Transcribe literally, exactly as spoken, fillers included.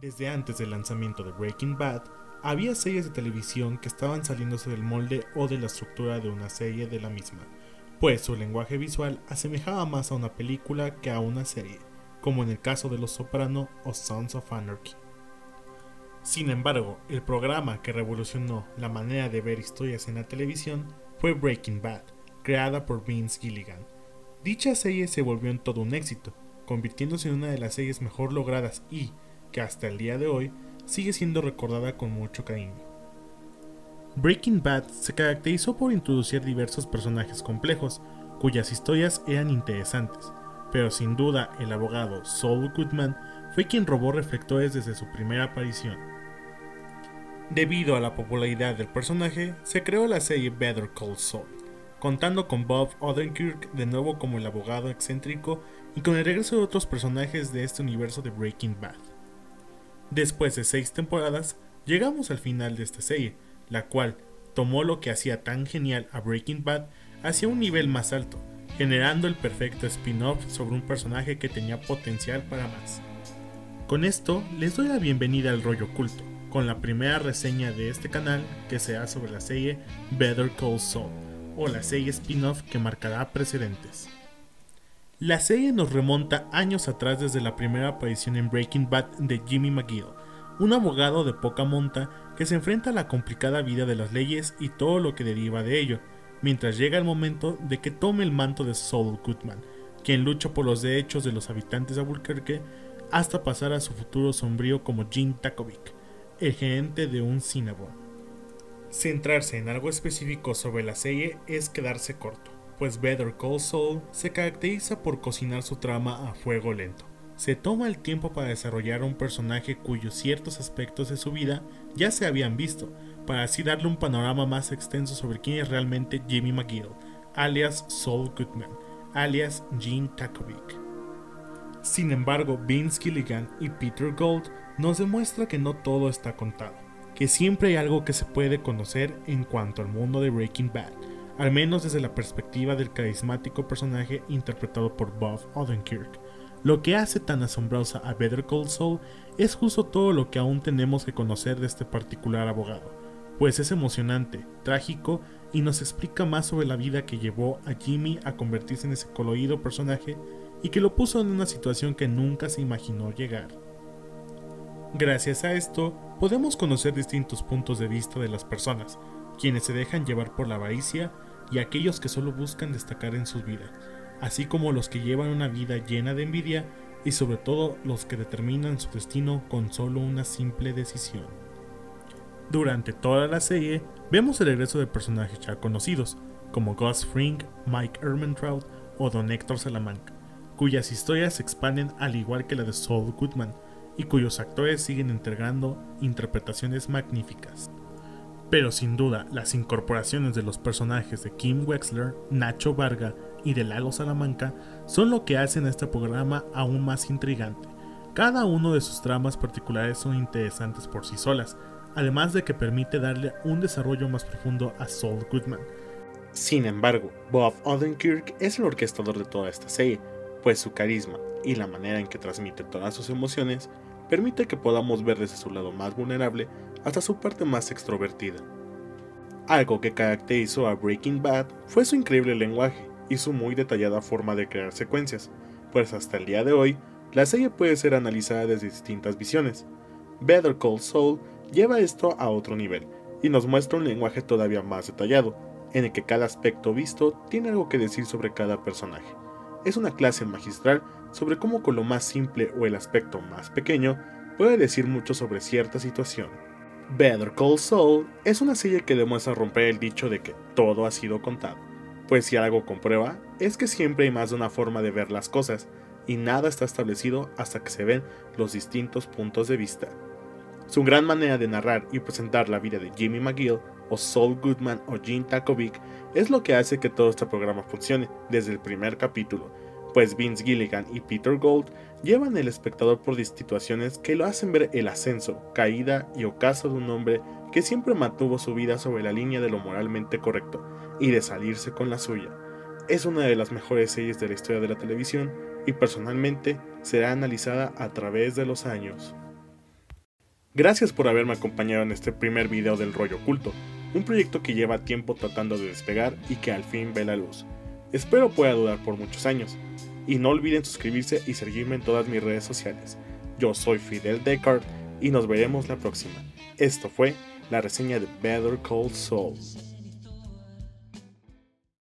Desde antes del lanzamiento de Breaking Bad, había series de televisión que estaban saliéndose del molde o de la estructura de una serie de la misma, pues su lenguaje visual asemejaba más a una película que a una serie, como en el caso de Los Soprano o Sons of Anarchy. Sin embargo, el programa que revolucionó la manera de ver historias en la televisión fue Breaking Bad, creada por Vince Gilligan. Dicha serie se volvió en todo un éxito, convirtiéndose en una de las series mejor logradas y, que hasta el día de hoy, sigue siendo recordada con mucho cariño. Breaking Bad se caracterizó por introducir diversos personajes complejos, cuyas historias eran interesantes, pero sin duda el abogado Saul Goodman fue quien robó reflectores desde su primera aparición. Debido a la popularidad del personaje, se creó la serie Better Call Saul, contando con Bob Odenkirk de nuevo como el abogado excéntrico y con el regreso de otros personajes de este universo de Breaking Bad. Después de seis temporadas, llegamos al final de esta serie, la cual tomó lo que hacía tan genial a Breaking Bad hacia un nivel más alto, generando el perfecto spin-off sobre un personaje que tenía potencial para más. Con esto, les doy la bienvenida al Rollo Oculto, con la primera reseña de este canal que será sobre la serie Better Call Saul, o la serie spin-off que marcará precedentes. La serie nos remonta años atrás desde la primera aparición en Breaking Bad de Jimmy McGill, un abogado de poca monta que se enfrenta a la complicada vida de las leyes y todo lo que deriva de ello, mientras llega el momento de que tome el manto de Saul Goodman, quien lucha por los derechos de los habitantes de Albuquerque hasta pasar a su futuro sombrío como Gene Takovic, el gerente de un Cinnabon. Centrarse en algo específico sobre la serie es quedarse corto, pues Better Call Saul se caracteriza por cocinar su trama a fuego lento. Se toma el tiempo para desarrollar un personaje cuyos ciertos aspectos de su vida ya se habían visto, para así darle un panorama más extenso sobre quién es realmente Jimmy McGill, alias Saul Goodman, alias Gene Takovic. Sin embargo, Vince Gilligan y Peter Gould nos demuestra que no todo está contado, que siempre hay algo que se puede conocer en cuanto al mundo de Breaking Bad, al menos desde la perspectiva del carismático personaje interpretado por Bob Odenkirk. Lo que hace tan asombrosa a Better Call Saul es justo todo lo que aún tenemos que conocer de este particular abogado, pues es emocionante, trágico y nos explica más sobre la vida que llevó a Jimmy a convertirse en ese colorido personaje y que lo puso en una situación que nunca se imaginó llegar. Gracias a esto, podemos conocer distintos puntos de vista de las personas, quienes se dejan llevar por la avaricia y aquellos que solo buscan destacar en sus vidas, así como los que llevan una vida llena de envidia y sobre todo los que determinan su destino con solo una simple decisión. Durante toda la serie vemos el regreso de personajes ya conocidos, como Gus Fring, Mike Ehrmantraut o Don Héctor Salamanca, cuyas historias se expanden al igual que la de Saul Goodman y cuyos actores siguen entregando interpretaciones magníficas. Pero sin duda, las incorporaciones de los personajes de Kim Wexler, Nacho Varga y de Lalo Salamanca son lo que hacen a este programa aún más intrigante. Cada uno de sus tramas particulares son interesantes por sí solas, además de que permite darle un desarrollo más profundo a Saul Goodman. Sin embargo, Bob Odenkirk es el orquestador de toda esta serie, pues su carisma y la manera en que transmite todas sus emociones permite que podamos ver desde su lado más vulnerable hasta su parte más extrovertida. Algo que caracterizó a Breaking Bad fue su increíble lenguaje y su muy detallada forma de crear secuencias, pues hasta el día de hoy, la serie puede ser analizada desde distintas visiones. Better Call Saul lleva esto a otro nivel, y nos muestra un lenguaje todavía más detallado, en el que cada aspecto visto tiene algo que decir sobre cada personaje. Es una clase magistral sobre cómo con lo más simple o el aspecto más pequeño, puede decir mucho sobre cierta situación. Better Call Saul es una serie que demuestra romper el dicho de que todo ha sido contado, pues si algo comprueba, es que siempre hay más de una forma de ver las cosas, y nada está establecido hasta que se ven los distintos puntos de vista. Su gran manera de narrar y presentar la vida de Jimmy McGill, o Saul Goodman o Gene Takovic, es lo que hace que todo este programa funcione desde el primer capítulo, pues Vince Gilligan y Peter Gould llevan al espectador por situaciones que lo hacen ver el ascenso, caída y ocaso de un hombre que siempre mantuvo su vida sobre la línea de lo moralmente correcto y de salirse con la suya. Es una de las mejores series de la historia de la televisión y personalmente será analizada a través de los años. Gracias por haberme acompañado en este primer video del Rollo Oculto, un proyecto que lleva tiempo tratando de despegar y que al fin ve la luz. Espero pueda durar por muchos años, y no olviden suscribirse y seguirme en todas mis redes sociales. Yo soy Fidel Descartes y nos veremos la próxima. Esto fue la reseña de Better Call Saul.